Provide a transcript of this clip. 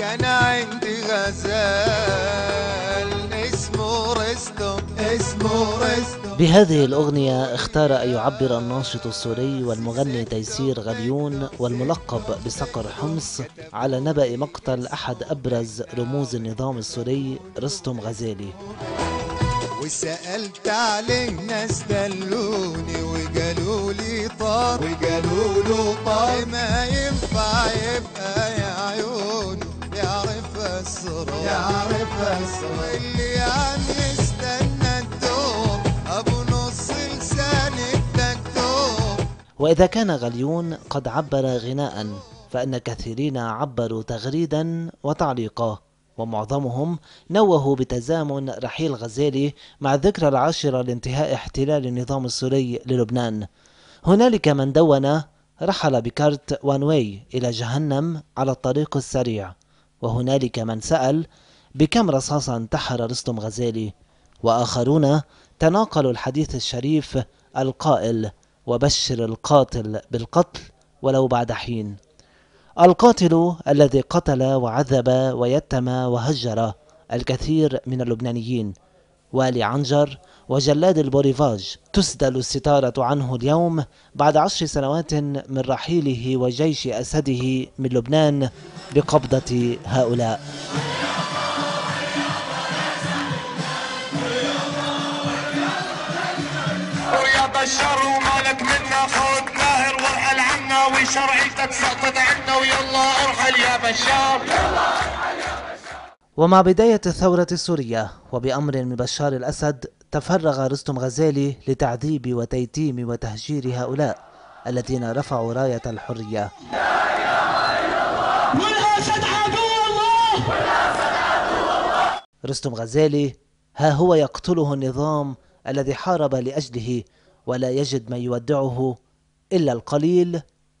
كان عندي غزال اسمه رستم بهذه الأغنية اختار أن يعبر الناشط السوري والمغني تيسير غليون والملقب بصقر حمص على نبأ مقتل أحد أبرز رموز النظام السوري رستم غزالي. وسألت عليه ناس دلوني وقالوا لي طار ما ينفع يبقى يا عيون يعرف السرور اللي يعني وإذا كان غليون قد عبر غناء فإن كثيرين عبروا تغريدا وتعليقا، ومعظمهم نوهوا بتزامن رحيل غزالي مع الذكرى العاشرة لانتهاء احتلال النظام السوري للبنان. هنالك من دون رحل بكارت وان واي إلى جهنم على الطريق السريع، وهنالك من سأل بكم رصاصا انتحر رستم غزالي، وآخرون تناقلوا الحديث الشريف القائل وبشر القاتل بالقتل ولو بعد حين. القاتل الذي قتل وعذب ويتم وهجر الكثير من اللبنانيين، والي عنجر وجلاد البوريفاج تسدل الستارة عنه اليوم بعد 10 سنوات من رحيله وجيش أسده من لبنان بقبضة هؤلاء. خد ماهر وارحل عنا وشرعيتك تسقط عنا ويلا ارحل يا بشار. ومع بداية الثورة السورية وبأمر من بشار الأسد تفرغ رستم غزالي لتعذيب وتيتيم وتهجير هؤلاء الذين رفعوا راية الحرية. لا إله إلا الله والأسد عدو الله رستم غزالي ها هو يقتله النظام الذي حارب لأجله، ولا يجد من يودعه إلا القليل